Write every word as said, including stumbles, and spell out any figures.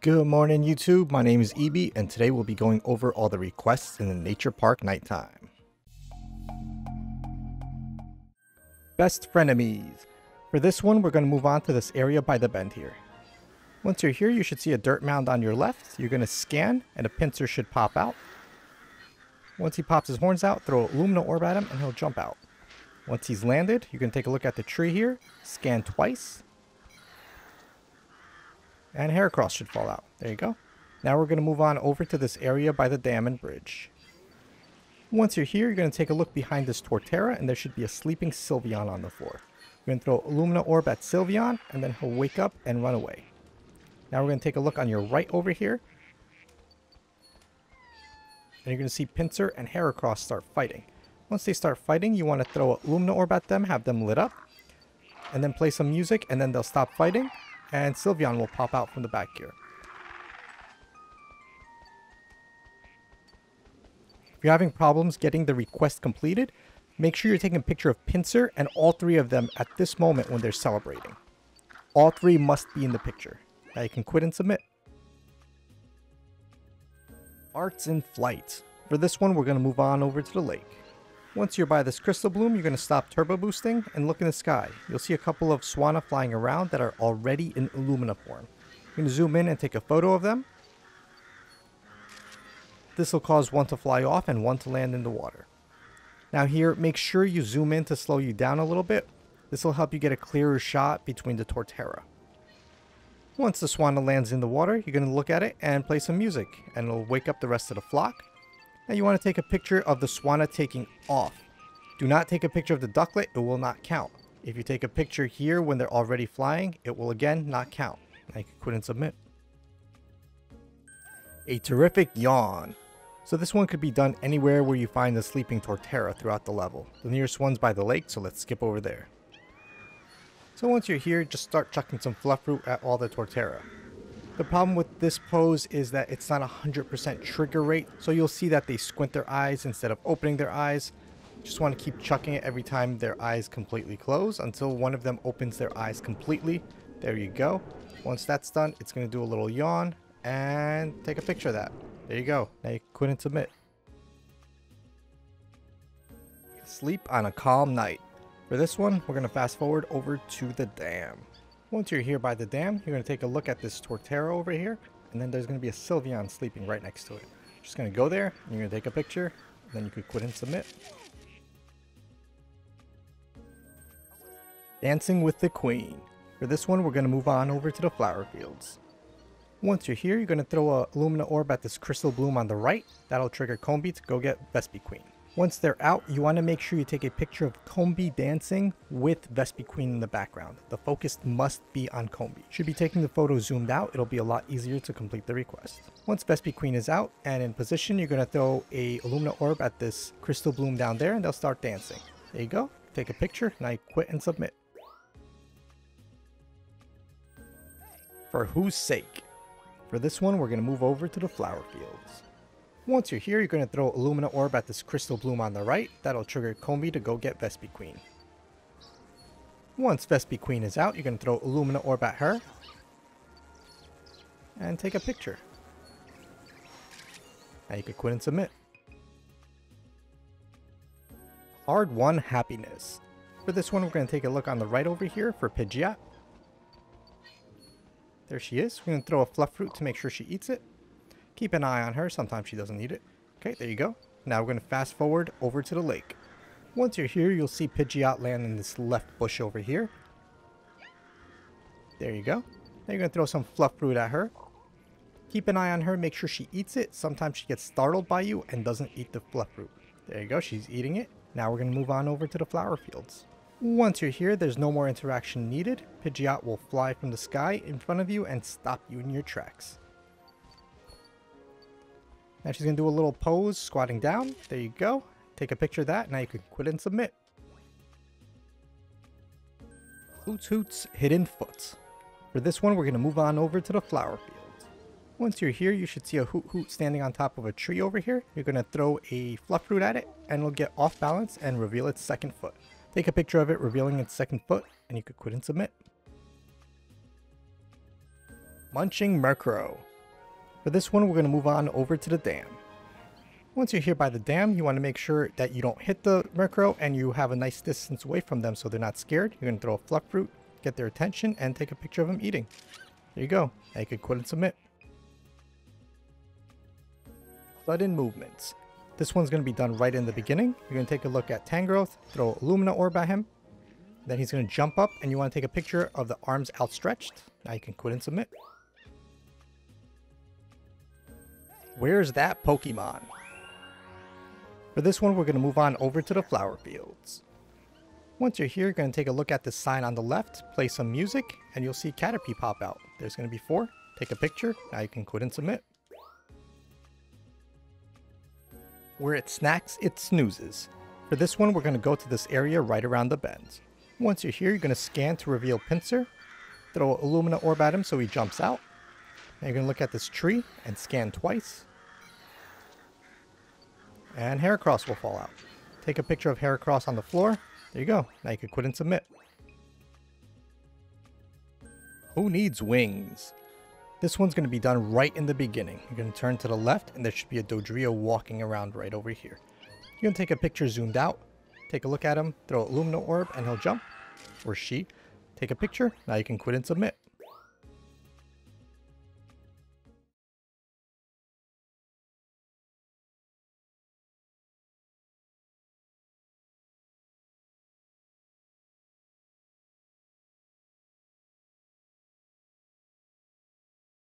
Good morning YouTube, my name is Ibi and today we'll be going over all the requests in the Nature Park nighttime. Best Frenemies. For this one we're going to move on to this area by the bend here. Once you're here you should see a dirt mound on your left. You're going to scan and a Pinsir should pop out. Once he pops his horns out, throw an Illumina Orb at him and he'll jump out. Once he's landed, you can take a look at the tree here, scan twice. And Heracross should fall out. There you go. Now we're going to move on over to this area by the dam and bridge. Once you're here, you're going to take a look behind this Torterra, and there should be a sleeping Sylveon on the floor. You're going to throw Illumina Orb at Sylveon, and then he'll wake up and run away. Now we're going to take a look on your right over here. And you're going to see Pinsir and Heracross start fighting. Once they start fighting, you want to throw Illumina Orb at them, have them lit up, and then play some music, and then they'll stop fighting. And Sylveon will pop out from the back here. If you're having problems getting the request completed, make sure you're taking a picture of Pinsir and all three of them at this moment when they're celebrating. All three must be in the picture. Now you can quit and submit. Arts in Flight. For this one, we're going to move on over to the lake. Once you're by this Crystal Bloom, you're going to stop turbo boosting and look in the sky. You'll see a couple of Swanna flying around that are already in Illumina form. You're going to zoom in and take a photo of them. This will cause one to fly off and one to land in the water. Now here, make sure you zoom in to slow you down a little bit. This will help you get a clearer shot between the Torterra. Once the Swanna lands in the water, you're going to look at it and play some music, and it'll wake up the rest of the flock. Now you want to take a picture of the Swanna taking off. Do not take a picture of the ducklet, it will not count. If you take a picture here when they're already flying, it will again not count. Now you can quit and submit. A Terrific Yawn. So this one could be done anywhere where you find the sleeping Torterra throughout the level. The nearest one's by the lake, so let's skip over there. So once you're here, just start chucking some fluff fruit at all the Torterra. The problem with this pose is that it's not one hundred percent trigger rate, so you'll see that they squint their eyes instead of opening their eyes. Just want to keep chucking it every time their eyes completely close until one of them opens their eyes completely. There you go. Once that's done, it's going to do a little yawn and take a picture of that. There you go. Now you quit and submit. Sleep on a Calm Night. For this one, we're going to fast forward over to the dam. Once you're here by the dam, you're going to take a look at this Torterra over here, and then there's going to be a Sylveon sleeping right next to it. You're just going to go there, and you're going to take a picture, and then you could quit and submit. Dancing with the Queen. For this one, we're going to move on over to the Flower Fields. Once you're here, you're going to throw a Illumina Orb at this Crystal Bloom on the right. That'll trigger Combee to go get Vespiquen. Once they're out, you want to make sure you take a picture of Combee dancing with Vespiquen in the background. The focus must be on Combee. Should be taking the photo zoomed out, it'll be a lot easier to complete the request. Once Vespiquen is out and in position, you're going to throw a Illumina Orb at this Crystal Bloom down there and they'll start dancing. There you go. Take a picture, and I quit and submit. For Whose Sake? For this one, we're going to move over to the Flower Fields. Once you're here, you're going to throw Illumina Orb at this Crystal Bloom on the right. That'll trigger Combee to go get Vespiquen. Once Vespiquen is out, you're going to throw Illumina Orb at her. And take a picture. Now you can quit and submit. Hard-Won Happiness. For this one, we're going to take a look on the right over here for Pidgeot. There she is. We're going to throw a fluff fruit to make sure she eats it. Keep an eye on her, sometimes she doesn't need it. Okay, there you go. Now we're going to fast forward over to the lake. Once you're here, you'll see Pidgeot land in this left bush over here. There you go. Now you're going to throw some fluff fruit at her. Keep an eye on her, make sure she eats it. Sometimes she gets startled by you and doesn't eat the fluff fruit. There you go, she's eating it. Now we're going to move on over to the Flower Fields. Once you're here, there's no more interaction needed. Pidgeot will fly from the sky in front of you and stop you in your tracks. Now she's going to do a little pose, squatting down. There you go. Take a picture of that. Now you can quit and submit. Hoot Hoot's Hidden Foot. For this one, we're going to move on over to the Flower Field. Once you're here, you should see a Hoot Hoot standing on top of a tree over here. You're going to throw a fluff fruit at it, and it'll get off balance and reveal its second foot. Take a picture of it revealing its second foot, and you can quit and submit. Munching Murkrow. For this one, we're going to move on over to the dam. Once you're here by the dam, you want to make sure that you don't hit the Murkrow and you have a nice distance away from them so they're not scared. You're going to throw a fluff fruit, get their attention, and take a picture of them eating. There you go. Now you can quit and submit. Sudden Movements. This one's going to be done right in the beginning. You're going to take a look at Tangrowth, throw Illumina Orb at him. Then he's going to jump up and you want to take a picture of the arms outstretched. Now you can quit and submit. Where's that Pokemon? For this one, we're going to move on over to the Flower Fields. Once you're here, you're going to take a look at the sign on the left, play some music, and you'll see Caterpie pop out. There's going to be four. Take a picture. Now you can quit and submit. Where it snacks, it snoozes. For this one, we're going to go to this area right around the bend. Once you're here, you're going to scan to reveal Pinsir. Throw Illumina Orb at him so he jumps out. Now you're going to look at this tree and scan twice. And Heracross will fall out. Take a picture of Heracross on the floor. There you go. Now you can quit and submit. Who needs wings? This one's going to be done right in the beginning. You're going to turn to the left and there should be a Dodrio walking around right over here. You're going to take a picture zoomed out. Take a look at him. Throw Illumina Orb and he'll jump. Or she. Take a picture. Now you can quit and submit.